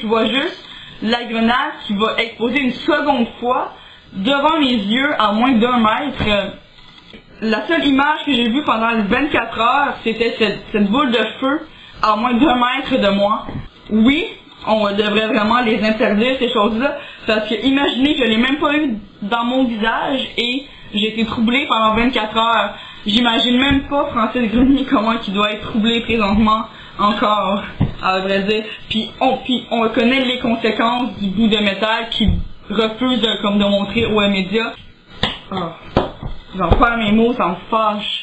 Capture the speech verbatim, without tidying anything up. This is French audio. je vois juste la grenade qui va exploser une seconde fois devant mes yeux à moins d'un mètre. La seule image que j'ai vue pendant les vingt-quatre heures, c'était cette, cette boule de feu à moins d'un mètre de moi. Oui, on devrait vraiment les interdire, ces choses-là, parce que imaginez, je ne l'ai même pas eu dans mon visage et j'ai été troublée pendant vingt-quatre heures. J'imagine même pas Francis Grenier comment il doit être troublé présentement encore, à vrai dire. Puis on, puis on connaît les conséquences du bout de métal qui refuse de, comme de montrer aux médias. Oh, j'en perds mes mots, ça me fâche.